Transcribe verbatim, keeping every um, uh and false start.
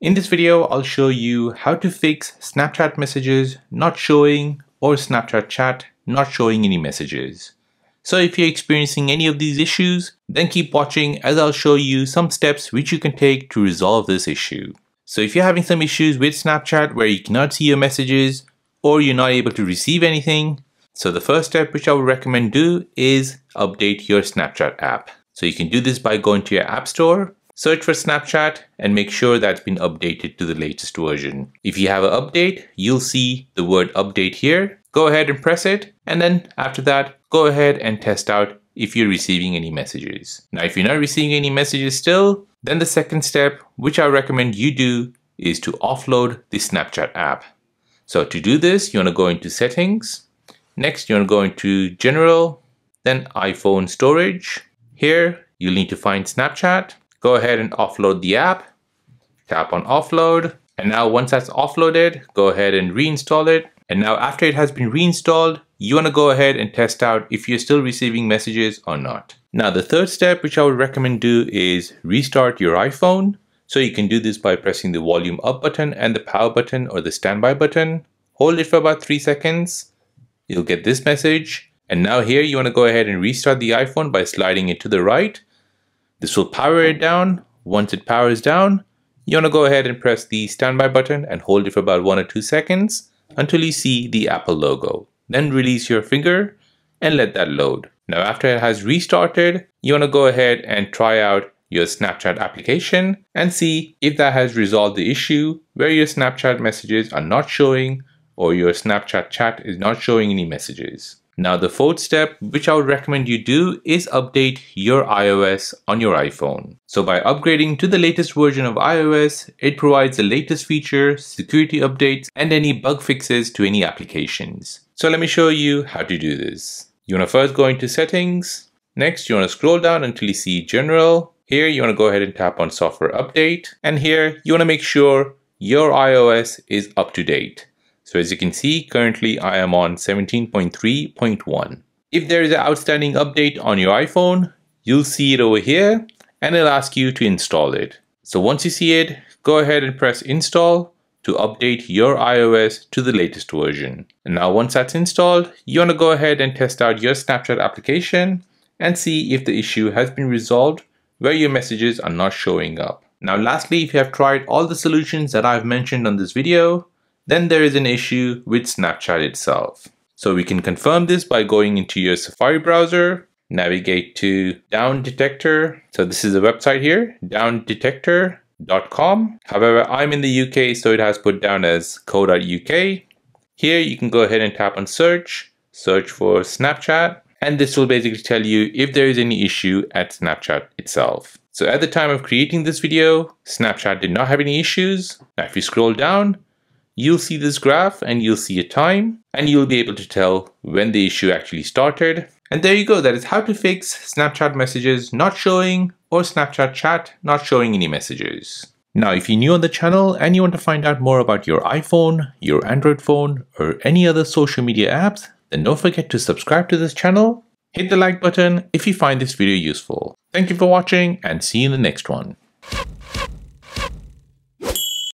In this video, I'll show you how to fix Snapchat messages not showing or Snapchat chat not showing any messages. So if you're experiencing any of these issues, then keep watching as I'll show you some steps which you can take to resolve this issue. So if you're having some issues with Snapchat where you cannot see your messages or you're not able to receive anything, so the first step which I would recommend do is update your Snapchat app. So you can do this by going to your app store, search for Snapchat, and make sure that's been updated to the latest version. If you have an update, you'll see the word update here. Go ahead and press it, and then after that, go ahead and test out if you're receiving any messages. Now, if you're not receiving any messages still, then the second step, which I recommend you do, is to offload the Snapchat app. So to do this, you want to go into settings. Next, you want to go into general, then iPhone storage. Here, you'll need to find Snapchat. Go ahead and offload the app. Tap on offload. And now once that's offloaded, go ahead and reinstall it. And now after it has been reinstalled, you want to go ahead and test out if you're still receiving messages or not. Now the third step which I would recommend do is restart your iPhone. So you can do this by pressing the volume up button and the power button or the standby button. Hold it for about three seconds. You'll get this message. And now here you want to go ahead and restart the iPhone by sliding it to the right. This will power it down. Once it powers down, you want to go ahead and press the standby button and hold it for about one or two seconds until you see the Apple logo. Then release your finger and let that load. Now after it has restarted, you want to go ahead and try out your Snapchat application and see if that has resolved the issue where your Snapchat messages are not showing or your Snapchat chat is not showing any messages. Now the fourth step, which I would recommend you do, is update your iOS on your iPhone. So by upgrading to the latest version of iOS, it provides the latest features, security updates, and any bug fixes to any applications. So let me show you how to do this. You want to first go into settings. Next, you want to scroll down until you see general. Here, you want to go ahead and tap on software update. And here, you want to make sure your iOS is up to date. So as you can see, currently I am on seventeen point three point one. If there is an outstanding update on your iPhone, you'll see it over here and it'll ask you to install it. So once you see it, go ahead and press install to update your iOS to the latest version. And now once that's installed, you want to go ahead and test out your Snapchat application and see if the issue has been resolved where your messages are not showing up. Now lastly, if you have tried all the solutions that I've mentioned on this video, then there is an issue with Snapchat itself. So we can confirm this by going into your Safari browser, navigate to Down Detector. So this is a website here, down detector dot com. However, I'm in the U K, so it has put down as co dot U K. Here you can go ahead and tap on search, search for Snapchat, and this will basically tell you if there is any issue at Snapchat itself. So at the time of creating this video, Snapchat did not have any issues. Now if you scroll down, you'll see this graph and you'll see a time and you'll be able to tell when the issue actually started. And there you go, that is how to fix Snapchat messages not showing or Snapchat chat not showing any messages. Now, if you're new on the channel and you want to find out more about your iPhone, your Android phone, or any other social media apps, then don't forget to subscribe to this channel. Hit the like button if you find this video useful. Thank you for watching and see you in the next one.